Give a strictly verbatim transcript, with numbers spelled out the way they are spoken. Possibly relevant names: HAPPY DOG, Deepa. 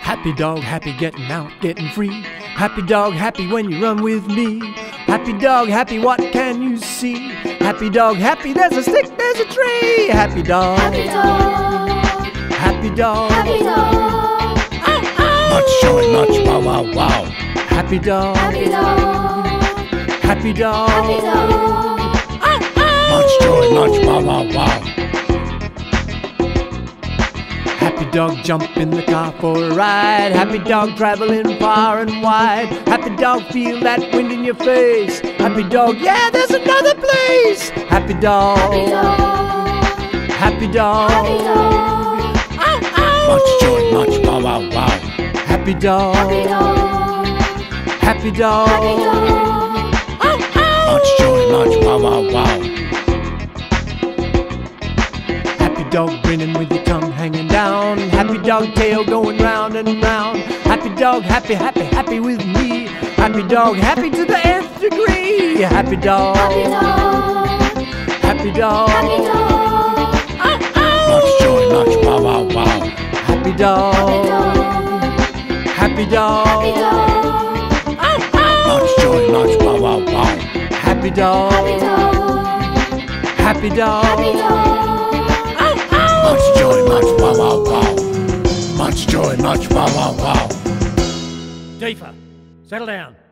Happy dog, happy getting out, getting free. Happy dog, happy when you run with me. Happy dog, happy what can you see? Happy dog, happy there's a stick, there's a tree. Happy dog, happy dog, happy dog, happy dog. Oh, oh. Not showing much, wow, wow, wow. Happy dog, happy dog, happy dog, happy dog. Oh, oh. Not showing much, wow, wow, wow. Happy dog jump in the car for a ride. Happy dog traveling far and wide. Happy dog feel that wind in your face. Happy dog, yeah, there's another place. Happy dog, happy dog, happy dog, happy dog. Oh, oh. Much joy, much wow, wow, wow. Happy dog, happy dog, happy dog, happy dog. Oh, oh. Much joy, much wow, wow, wow. Happy dog grinning with your tongue hanging down. Happy dog tail going round and round. Happy dog happy, happy, happy with me. Happy dog happy to the nth degree. Happy dog, happy dog, happy dog, happy dog. Oh, oh. Much joy, much wow, wow, wow. Happy dog, happy dog, happy dog. Oh, oh. Much joy, much wow, wow, wow. Happy dog, happy dog, happy dog, happy dog. Much joy, much wow, wow, wow. Much joy, much wow, wow, wow. Deepa, settle down.